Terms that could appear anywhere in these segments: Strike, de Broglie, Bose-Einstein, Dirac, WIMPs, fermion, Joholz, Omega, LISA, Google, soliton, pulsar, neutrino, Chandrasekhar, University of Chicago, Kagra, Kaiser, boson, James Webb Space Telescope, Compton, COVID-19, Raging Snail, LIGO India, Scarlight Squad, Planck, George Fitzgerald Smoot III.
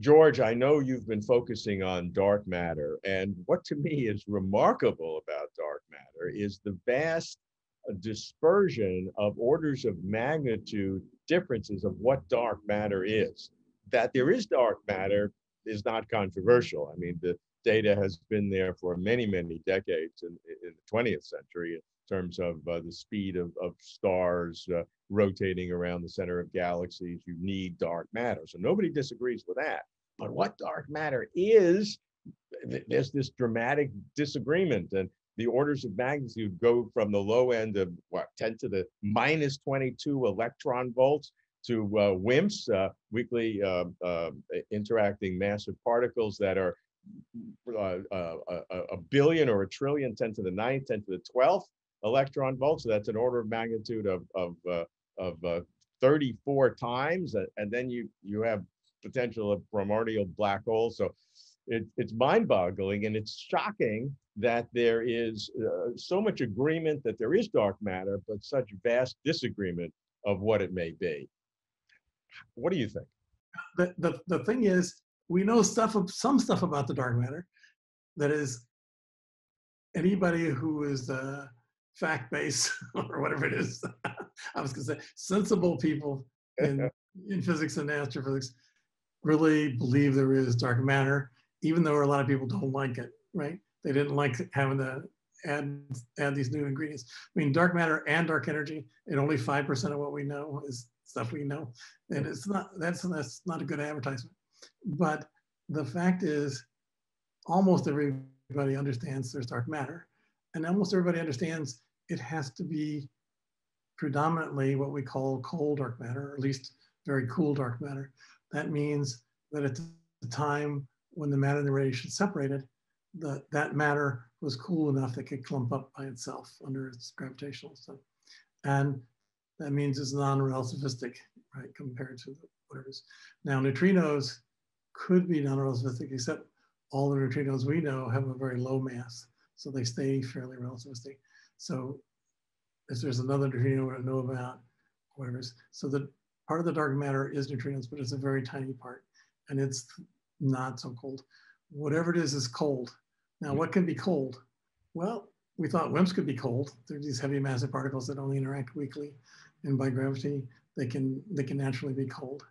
George, I know you've been focusing on dark matter, and what to me is remarkable about dark matter is the vast dispersion of orders of magnitude differences of what dark matter is. That there is dark matter is not controversial. I mean, the data has been there for many, many decades in the 20th century in terms of the speed of stars rotating around the center of galaxies. You need dark matter. So nobody disagrees with that. But what dark matter is, there's this dramatic disagreement. And the orders of magnitude go from the low end of, what, 10 to the minus 22 electron volts to WIMPs, weakly interacting massive particles that are a billion or a trillion, 10 to the 9th, 10 to the 12th electron volts. So that's an order of magnitude of 34 times. And then you have potential of primordial black holes. So it's mind-boggling, and it's shocking that there is so much agreement that there is dark matter, but such vast disagreement of what it may be. What do you think? The thing is, we know some stuff about the dark matter. That is, anybody who is fact-based or whatever it is, I was going to say, sensible people in physics and astrophysics really believe there is dark matter, even though a lot of people don't like it, right? They didn't like having to add these new ingredients. I mean, dark matter and dark energy, and only 5% of what we know is stuff we know. And it's not, that's not a good advertisement. But the fact is, almost everybody understands there's dark matter. And almost everybody understands it has to be predominantly what we call cold dark matter, or at least very cool dark matter. That means that at the time when the matter and the radiation separated, that matter was cool enough that could clump up by itself under its gravitational stuff. And that means it's non-relativistic, right, compared to whatever it is. Now, neutrinos could be non-relativistic, except all the neutrinos we know have a very low mass, so they stay fairly relativistic. So if there's another neutrino we don't know about, whatever it is. So the part of the dark matter is neutrinos, but it's a very tiny part, and it's not so cold. Whatever it is cold. Now, what can be cold? Well, we thought WIMPs could be cold. They're these heavy massive particles that only interact weakly, and by gravity, they can naturally be cold.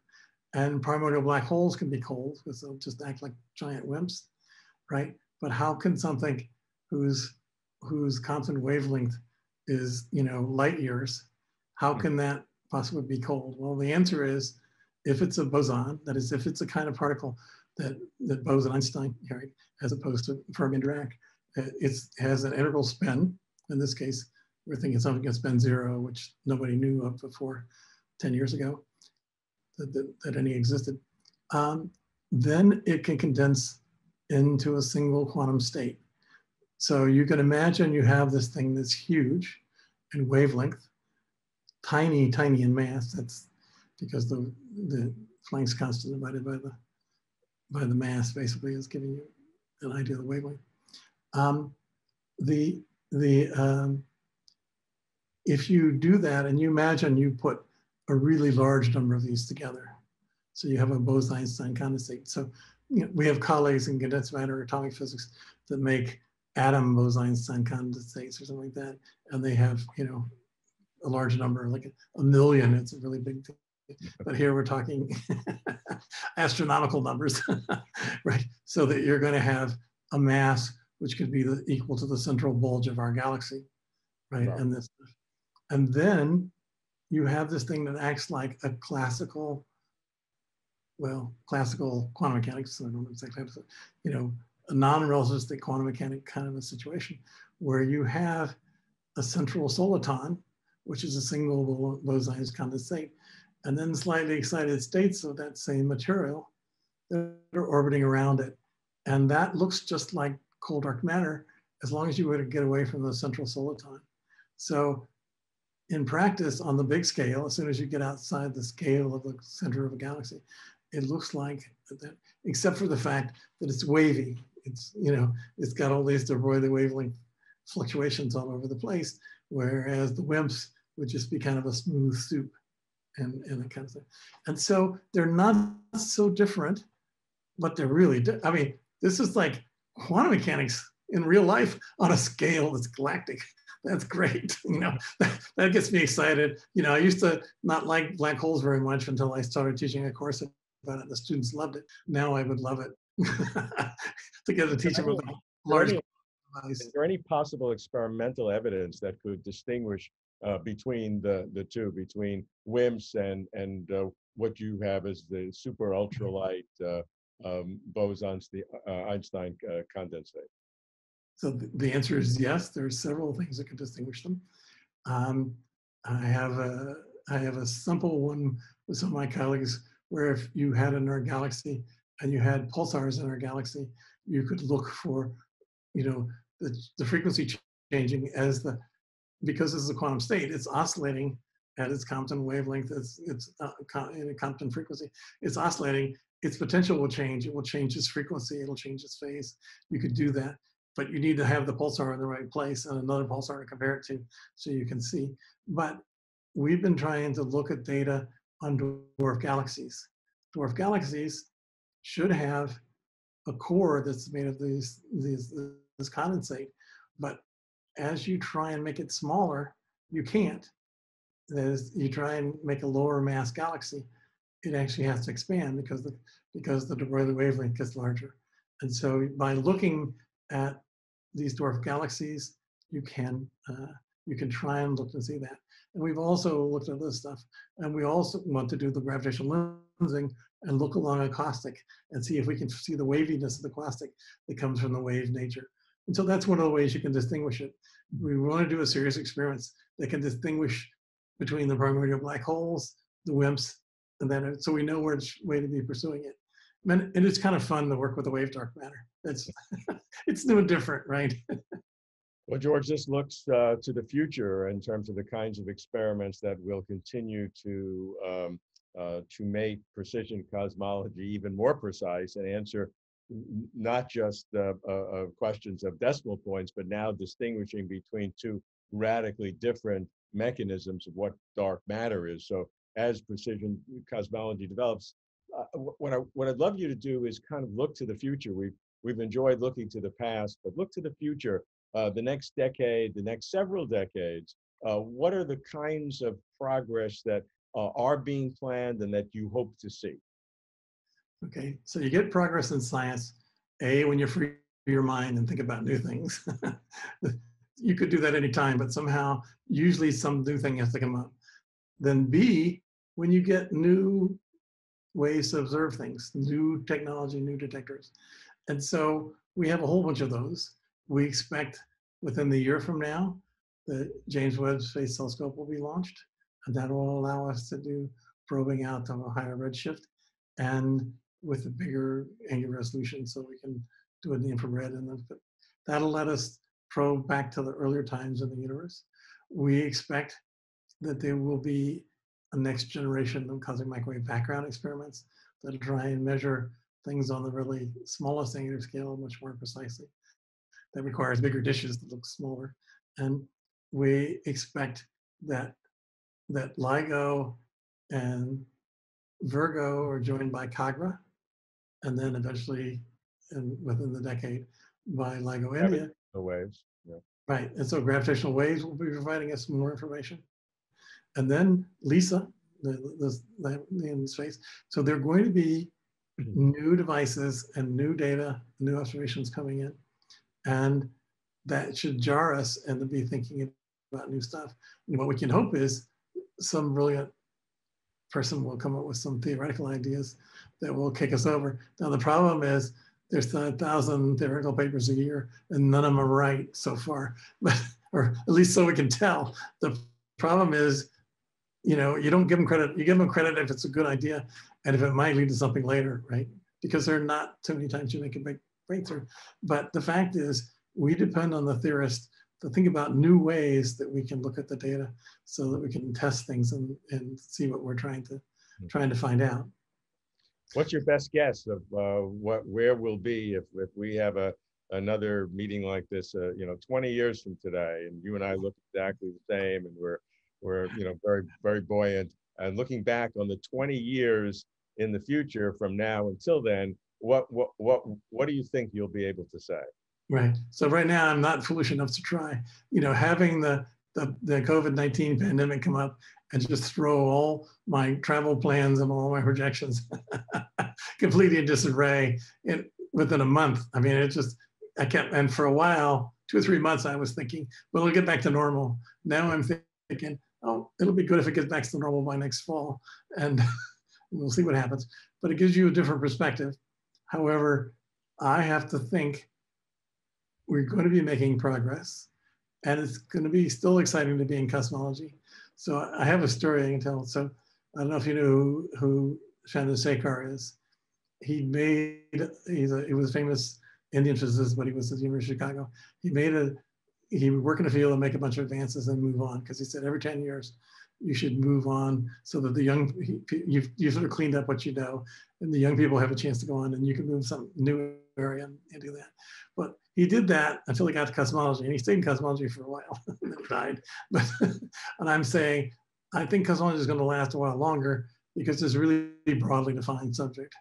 And primordial black holes can be cold because they'll just act like giant WIMPs, right? But how can something whose constant wavelength is, you know, light years, how can that possibly be cold? Well, the answer is, if it's a boson, that is, if it's a kind of particle that Bose-Einstein, right, as opposed to fermion Dirac, it has an integral spin. In this case, we're thinking something can spin zero, which nobody knew of before 10 years ago, that any existed. Then it can condense into a single quantum state. So you can imagine you have this thing that's huge in wavelength, tiny, tiny in mass. That's because the Planck's constant divided by the mass basically is giving you an idea of the wavelength. If you do that and you imagine you put a really large number of these together, so you have a Bose-Einstein condensate. So, you know, we have colleagues in condensed matter atomic physics that make atom Bose-Einstein condensates or something like that, and they have, you know, a large number, like a million. It's a really big thing. But here we're talking astronomical numbers, right? So that you're going to have a mass which could be equal to the central bulge of our galaxy, right? Wow. And then you have this thing that acts like a classical, well, classical quantum mechanics. So I don't exactly have to, you know, a non-relativistic quantum mechanic kind of a situation where you have a central soliton, which is a single Bose-Einstein condensate, and then slightly excited states of that same material that are orbiting around it. And that looks just like cold dark matter, as long as you were to get away from the central soliton. So in practice, on the big scale, as soon as you get outside the scale of the center of a galaxy, it looks like that, except for the fact that it's wavy. It's, you know, it's got all these de Broglie wavelength fluctuations all over the place, whereas the WIMPs would just be kind of a smooth soup. And that kind of thing. And so they're not so different, but they're really, I mean, this is like quantum mechanics in real life on a scale that's galactic. That's great, you know, that gets me excited. You know, I used to not like black holes very much until I started teaching a course about it. The students loved it. Now I would love it to get to teach them about large. Is there any possible experimental evidence that could distinguish between the two, between WIMPs and what you have as the super ultralight Bose-Einstein condensate? So the answer is yes. There are several things that can distinguish them. I have a simple one with some of my colleagues where if you had in our galaxy and you had pulsars in our galaxy, you could look for, you know, the frequency changing as the, because this is a quantum state, it's oscillating at its Compton wavelength, in a Compton frequency, it's oscillating, its potential will change, it will change its frequency, it'll change its phase. You could do that. But you need to have the pulsar in the right place and another pulsar to compare it to so you can see. But we've been trying to look at data on dwarf galaxies. Dwarf galaxies should have a core that's made of this condensate. But as you try and make it smaller, you can't. That is, you try and make a lower mass galaxy, it actually has to expand because the de Broglie wavelength gets larger. And so by looking at these dwarf galaxies, you can try and look and see that. And we've also looked at this stuff, and we also want to do the gravitational lensing and look along a caustic and see if we can see the waviness of the caustic that comes from the wave nature. And so that's one of the ways you can distinguish it. We want to do a serious experiments that can distinguish between the primordial black holes, the WIMPs, and then so we know which way to be pursuing it. And it's kind of fun to work with the wave dark matter. It's new and different, right? Well, George, this looks to the future in terms of the kinds of experiments that will continue to make precision cosmology even more precise and answer not just questions of decimal points, but now distinguishing between two radically different mechanisms of what dark matter is. So as precision cosmology develops, what I'd love you to do is kind of look to the future. We've enjoyed looking to the past, but look to the future, the next decade, the next several decades. What are the kinds of progress that are being planned and that you hope to see? Okay, so you get progress in science, A, when you free your mind and think about new things. You could do that any time, but somehow, usually some new thing has to come up. Then B, when you get new ways to observe things, new technology, new detectors. And so we have a whole bunch of those. We expect within the year from now, the James Webb Space Telescope will be launched, and that will allow us to do probing out to a higher redshift and with a bigger angular resolution so we can do it in the infrared. And that'll let us probe back to the earlier times in the universe. We expect that there will be a next generation of cosmic microwave background experiments that try and measure things on the really smallest angular scale much more precisely. That requires bigger dishes that look smaller. And we expect that LIGO and Virgo are joined by Kagra, and then eventually, and within the decade, by LIGO India. The waves, yeah. Right, and so gravitational waves will be providing us more information. And then LISA, the in space. So there are going to be new devices and new data, new observations coming in. And that should jar us and to be thinking about new stuff. And what we can hope is some brilliant person will come up with some theoretical ideas that will kick us over. Now, the problem is there's 1,000 theoretical papers a year and none of them are right so far, but, or at least so we can tell. The problem is, you know, you don't give them credit. You give them credit if it's a good idea and if it might lead to something later, right? Because there are not too many times you make a big breakthrough. But the fact is, we depend on the theorists to think about new ways that we can look at the data so that we can test things and see what we're trying to find out. What's your best guess of where we'll be if we have another meeting like this, you know, 20 years from today, and you and I look exactly the same, and we're you know, very, very buoyant. And looking back on the 20 years in the future from now until then, what do you think you'll be able to say? Right. So right now, I'm not foolish enough to try. You know, having the COVID-19 pandemic come up and just throw all my travel plans and all my projections completely in disarray within a month. I mean, it just, I kept, and for a while, 2 or 3 months, I was thinking, well, it'll get back to normal. Now I'm thinking, oh, it'll be good if it gets back to normal by next fall, and we'll see what happens. But it gives you a different perspective. However, I have to think we're going to be making progress, and it's going to be still exciting to be in cosmology. So I have a story I can tell. So I don't know if you know who Chandrasekhar is. He was a famous Indian physicist, but he was at the University of Chicago. He would work in a field and make a bunch of advances and move on, because he said every 10 years you should move on so that the young, you've sort of cleaned up what you know, and the young people have a chance to go on and you can move some new area and do that. But he did that until he got to cosmology, and he stayed in cosmology for a while and then died. But, and I'm saying, I think cosmology is going to last a while longer because it's really broadly defined subject.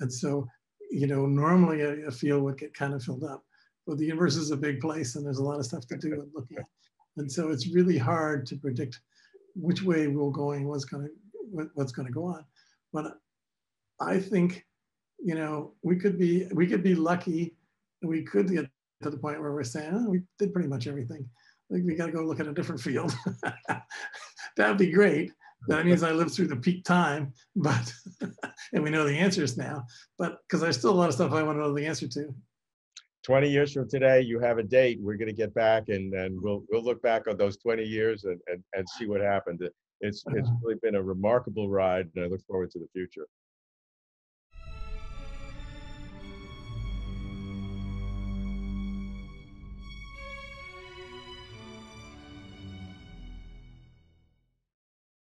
And so, you know, normally a field would get kind of filled up. Well, the universe is a big place and there's a lot of stuff to do and look at. And so it's really hard to predict which way we're going, what's going to go on. But I think, you know, we could be lucky, and we could get to the point where we're saying, oh, we did pretty much everything. Like, we got to go look at a different field. That would be great. That means I lived through the peak time, but and we know the answers now. But because there's still a lot of stuff I want to know the answer to. 20 years from today, you have a date. We're going to get back, and we'll look back on those 20 years and see what happened. It's really been a remarkable ride, and I look forward to the future.